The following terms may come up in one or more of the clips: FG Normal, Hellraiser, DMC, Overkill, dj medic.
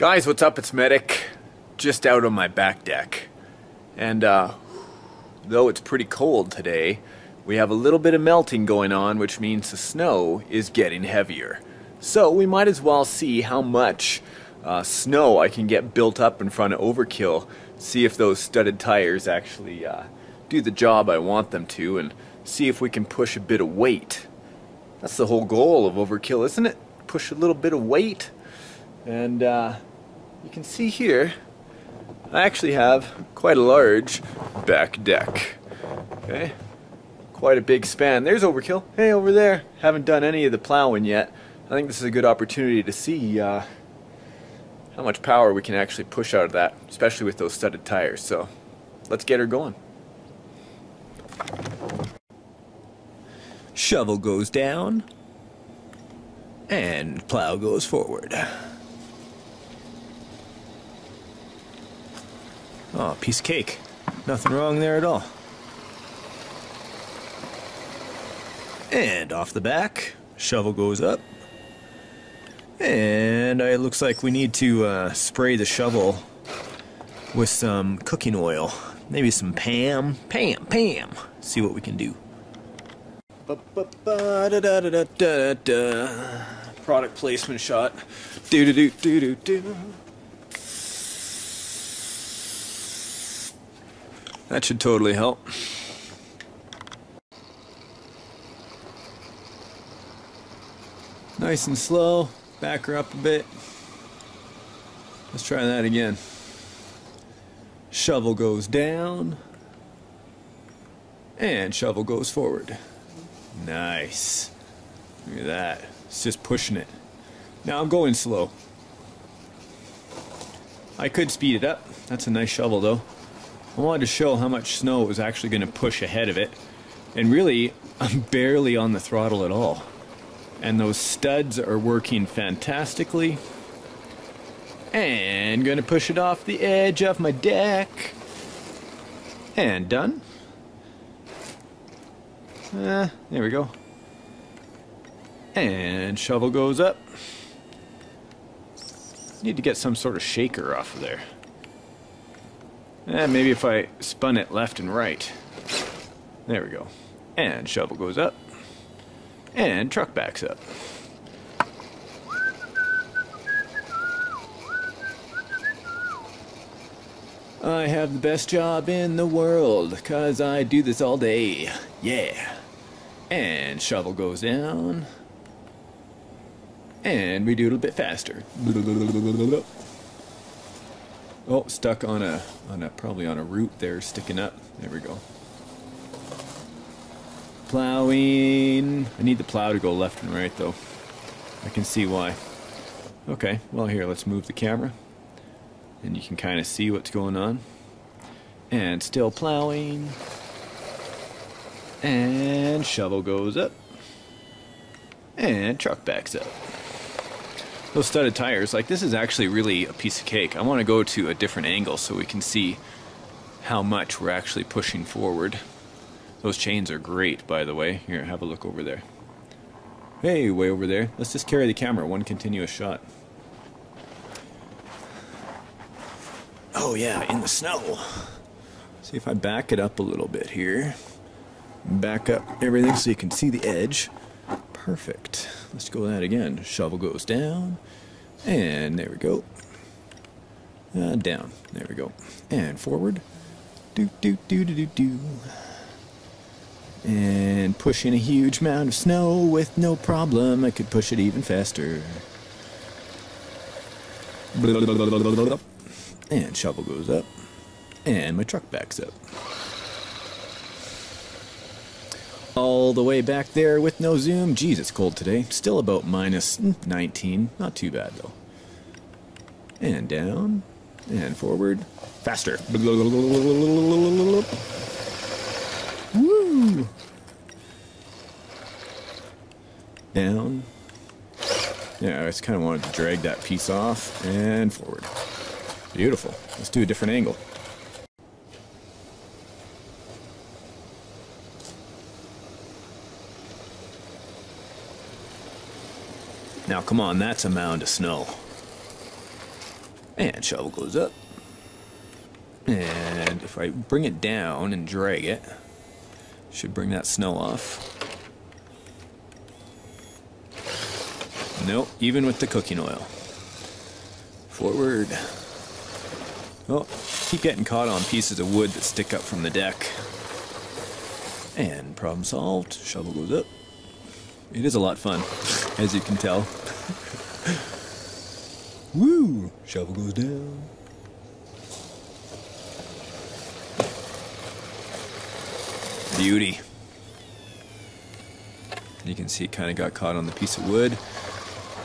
Guys, what's up? It's Medic. Just out on my back deck. And though it's pretty cold today, we have a little bit of melting going on, which means the snow is getting heavier. So we might as well see how much snow I can get built up in front of Overkill, see if those studded tires actually do the job I want them to, and see if we can push a bit of weight. That's the whole goal of Overkill, isn't it? Push a little bit of weight. And you can see here, I actually have quite a large back deck. Okay, quite a big span. There's Overkill. Hey, over there. Haven't done any of the plowing yet. I think this is a good opportunity to see how much power we can actually push out of that, especially with those studded tires. So let's get her going. Shovel goes down and plow goes forward. Oh, piece of cake. Nothing wrong there at all. And off the back, shovel goes up. And it looks like we need to spray the shovel with some cooking oil. Maybe some Pam. See what we can do. Product placement shot. That should totally help. Nice and slow. Back her up a bit. Let's try that again. Shovel goes down. And shovel goes forward. Nice. Look at that. It's just pushing it. Now I'm going slow. I could speed it up. That's a nice shovel though. I wanted to show how much snow was actually going to push ahead of it, and really I'm barely on the throttle at all, and those studs are working fantastically, and going to push it off the edge of my deck, and done. There we go, and shovel goes up. Need to get some sort of shaker off of there. And maybe if I spun it left and right. There we go. And shovel goes up. And truck backs up. I have the best job in the world, 'cause I do this all day. Yeah. And shovel goes down. And we do it a bit faster. Oh, stuck on a probably on a root there, sticking up. There we go. Plowing. I need the plow to go left and right though. I can see why. Okay, well here, let's move the camera. And you can kind of see what's going on. And still plowing. And shovel goes up. And truck backs up. Those studded tires, like this is actually really a piece of cake. I want to go to a different angle so we can see how much we're actually pushing forward. Those chains are great, by the way. Here, have a look over there. Hey, way over there. Let's just carry the camera, one continuous shot. Oh yeah, in the snow. See if I back it up a little bit here. Back up everything so you can see the edge. Perfect. Let's go that again. Shovel goes down, and there we go. Down, there we go, and forward. And push in a huge mound of snow with no problem. I could push it even faster. And shovel goes up, and my truck backs up. All the way back there with no zoom. Jeez, it's cold today. Still about minus 19. Not too bad, though. And down. And forward. Faster. Woo! Down. Yeah, I just kind of wanted to drag that piece off. And forward. Beautiful. Let's do a different angle. Now come on, that's a mound of snow. And shovel goes up. And if I bring it down and drag it, should bring that snow off. Nope, even with the cooking oil. Forward. Oh, keep getting caught on pieces of wood that stick up from the deck. And problem solved. Shovel goes up. It is a lot of fun, as you can tell. Woo! Shovel goes down. Beauty. You can see it kind of got caught on the piece of wood.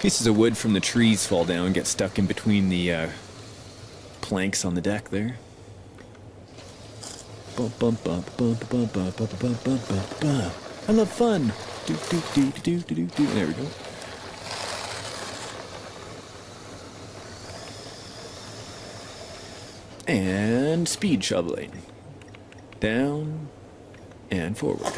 Pieces of wood from the trees fall down and get stuck in between the planks on the deck there. Bump, bump, bump, bump, bump, bump, bump, bump, bump, bump, bump. I love fun. Do, do, do, do, do, do, do. There we go. And speed shoveling. Down and forward.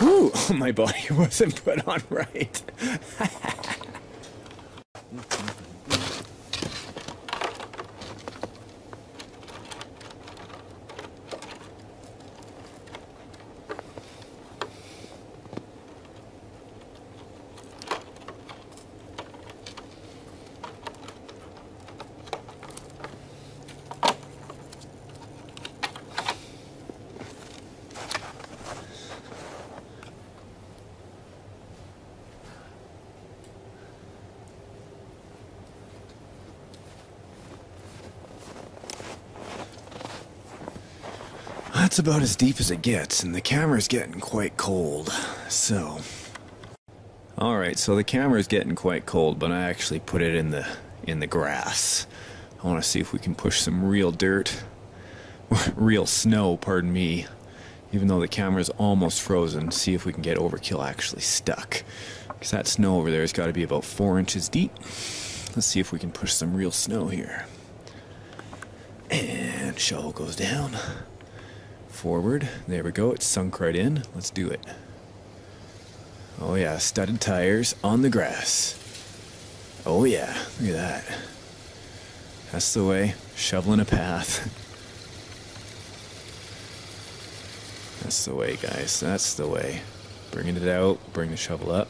Woo! My body wasn't put on right. That's about as deep as it gets, and the camera's getting quite cold, so... Alright, so the camera's getting quite cold, but I actually put it in the grass. I want to see if we can push some real dirt. Real snow, pardon me. Even though the camera's almost frozen, see if we can get Overkill actually stuck. Because that snow over there's got to be about 4 inches deep. Let's see if we can push some real snow here. And shovel goes down. Forward. There we go. It's sunk right in. Let's do it. Oh yeah, studded tires on the grass. Oh yeah, look at that. That's the way. Shoveling a path. That's the way, guys. That's the way. Bringing it out. Bring the shovel up.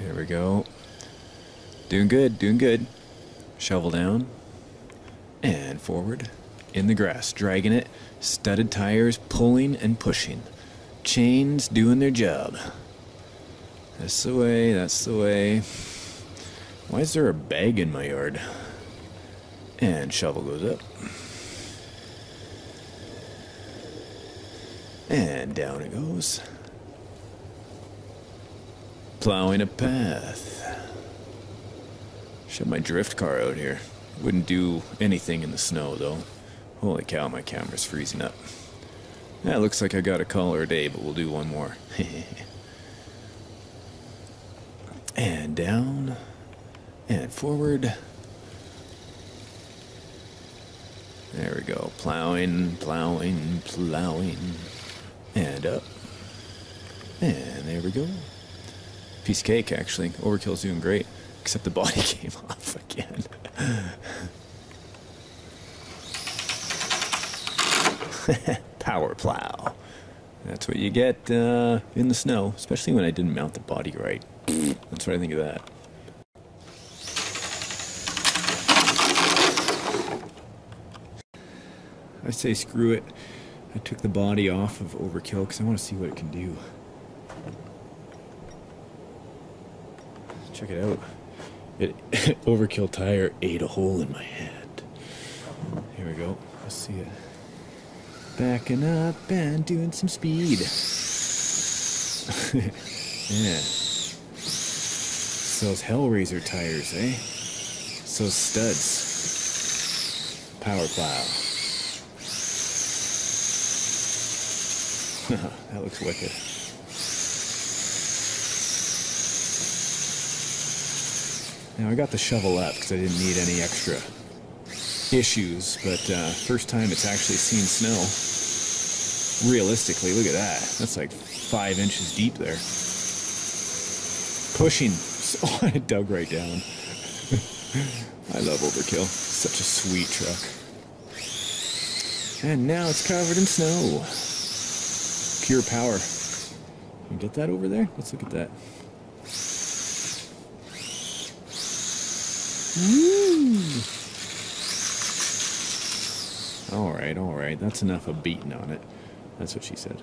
There we go. Doing good. Doing good. Shovel down. And forward. In the grass, dragging it, studded tires pulling and pushing, chains doing their job. That's the way, that's the way. Why is there a bag in my yard? And shovel goes up. And down it goes. Plowing a path. Shut my drift car out here. Wouldn't do anything in the snow though. Holy cow, my camera's freezing up. That looks like I got a caller a day, but we'll do one more. And down. And forward. There we go. Plowing, plowing, plowing. And up. And there we go. Piece of cake, actually. Overkill's doing great. Except the body came off again. Power plow. That's what you get in the snow, especially when I didn't mount the body right. That's what I think of that. I say screw it. I took the body off of Overkill because I want to see what it can do. Check it out. Overkill tire ate a hole in my hand. Here we go. Let's see it. Backing up and doing some speed. Yeah. So those Hellraiser tires, eh? So studs. Power plow. That looks wicked. Now I got the shovel up because I didn't need any extra issues, but first time it's actually seen snow realistically. Look at that, that's like 5 inches deep there, pushing So I dug right down. I love Overkill. Such a sweet truck. And now it's covered in snow. Pure power. You get that over there? Let's look at that. Woo! All right, that's enough of beating on it. That's what she said.